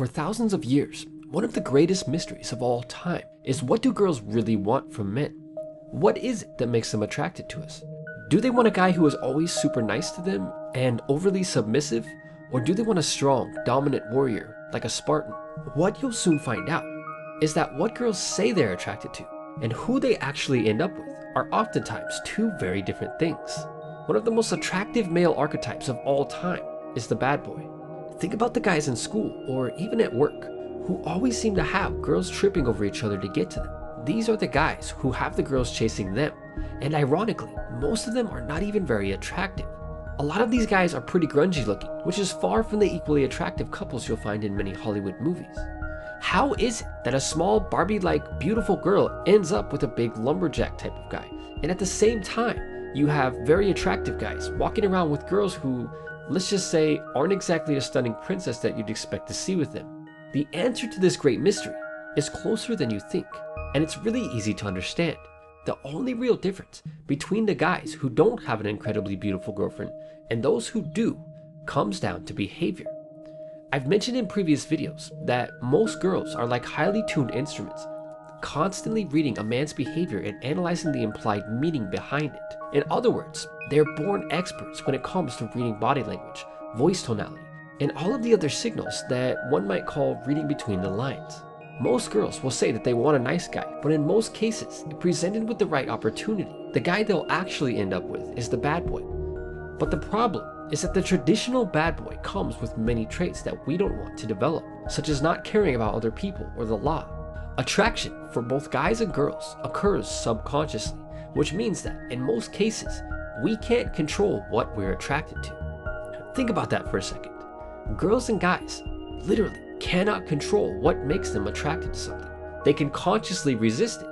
For thousands of years, one of the greatest mysteries of all time is, what do girls really want from men? What is it that makes them attracted to us? Do they want a guy who is always super nice to them and overly submissive? Or do they want a strong, dominant warrior like a Spartan? What you'll soon find out is that what girls say they're attracted to and who they actually end up with are oftentimes two very different things. One of the most attractive male archetypes of all time is the bad boy. Think about the guys in school or even at work who always seem to have girls tripping over each other to get to them. These are the guys who have the girls chasing them, and ironically, most of them are not even very attractive. A lot of these guys are pretty grungy looking, which is far from the equally attractive couples you'll find in many Hollywood movies. How is it that a small Barbie-like beautiful girl ends up with a big lumberjack type of guy, and at the same time, you have very attractive guys walking around with girls who, let's just say, aren't exactly a stunning princess that you'd expect to see with them? The answer to this great mystery is closer than you think, and it's really easy to understand. The only real difference between the guys who don't have an incredibly beautiful girlfriend and those who do comes down to behavior. I've mentioned in previous videos that most girls are like highly tuned instruments, constantly reading a man's behavior and analyzing the implied meaning behind it. In other words, they're born experts when it comes to reading body language, voice tonality, and all of the other signals that one might call reading between the lines. Most girls will say that they want a nice guy, but in most cases, if presented with the right opportunity, the guy they'll actually end up with is the bad boy. But the problem is that the traditional bad boy comes with many traits that we don't want to develop, such as not caring about other people or the law. Attraction for both guys and girls occurs subconsciously, which means that in most cases, we can't control what we're attracted to. Think about that for a second. Girls and guys literally cannot control what makes them attracted to something. They can consciously resist it,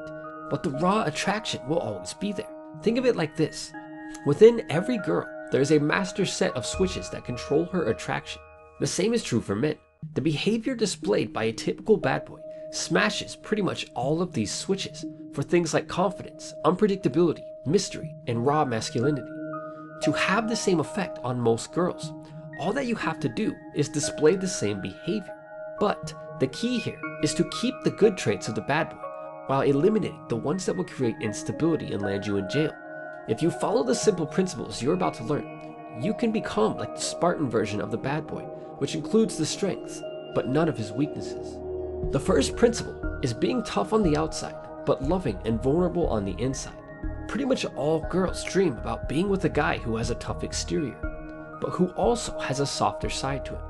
but the raw attraction will always be there. Think of it like this. Within every girl, there is a master set of switches that control her attraction. The same is true for men. The behavior displayed by a typical bad boy smashes pretty much all of these switches for things like confidence, unpredictability, mystery, and raw masculinity. To have the same effect on most girls, all that you have to do is display the same behavior. But the key here is to keep the good traits of the bad boy while eliminating the ones that will create instability and land you in jail. If you follow the simple principles you're about to learn, you can become like the Spartan version of the bad boy, which includes the strengths, but none of his weaknesses. The first principle is being tough on the outside, but loving and vulnerable on the inside. Pretty much all girls dream about being with a guy who has a tough exterior, but who also has a softer side to him.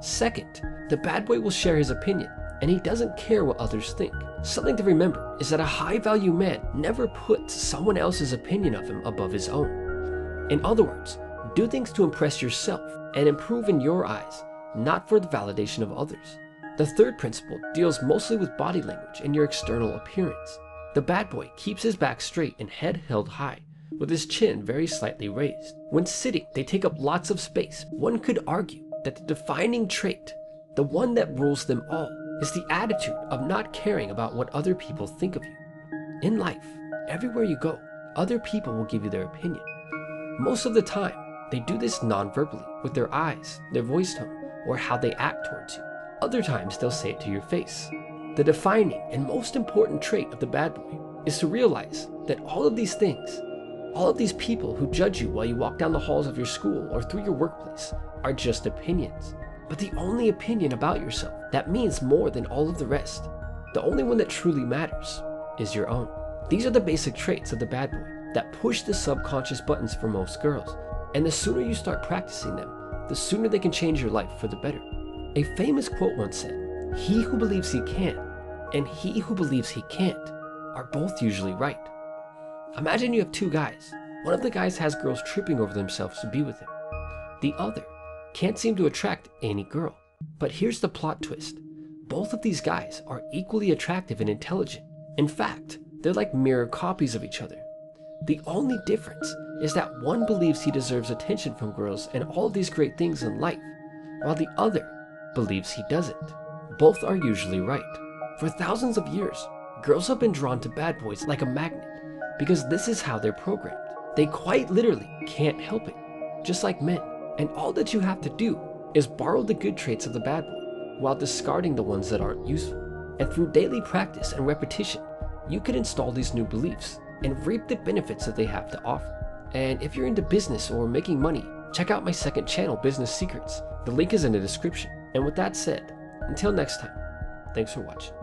Second, the bad boy will share his opinion, and he doesn't care what others think. Something to remember is that a high-value man never puts someone else's opinion of him above his own. In other words, do things to impress yourself and improve in your eyes, not for the validation of others. The third principle deals mostly with body language and your external appearance. The bad boy keeps his back straight and head held high, with his chin very slightly raised. When sitting, they take up lots of space. One could argue that the defining trait, the one that rules them all, is the attitude of not caring about what other people think of you. In life, everywhere you go, other people will give you their opinion. Most of the time, they do this non-verbally, with their eyes, their voice tone, or how they act towards you. Other times, they'll say it to your face. The defining and most important trait of the bad boy is to realize that all of these things, all of these people who judge you while you walk down the halls of your school or through your workplace, are just opinions, but the only opinion about yourself that means more than all of the rest, the only one that truly matters, is your own. These are the basic traits of the bad boy that push the subconscious buttons for most girls, and the sooner you start practicing them, the sooner they can change your life for the better. A famous quote once said, "He who believes he can and he who believes he can't are both usually right." Imagine you have two guys. One of the guys has girls tripping over themselves to be with him. The other can't seem to attract any girl. But here's the plot twist. Both of these guys are equally attractive and intelligent. In fact, they're like mirror copies of each other. The only difference is that one believes he deserves attention from girls and all these great things in life, while the other believes he doesn't. Both are usually right. For thousands of years, girls have been drawn to bad boys like a magnet, because this is how they're programmed. They quite literally can't help it, just like men. And all that you have to do is borrow the good traits of the bad boy while discarding the ones that aren't useful. And through daily practice and repetition, you can install these new beliefs and reap the benefits that they have to offer. And if you're into business or making money, check out my second channel, Business Secrets. The link is in the description. And with that said, until next time, thanks for watching.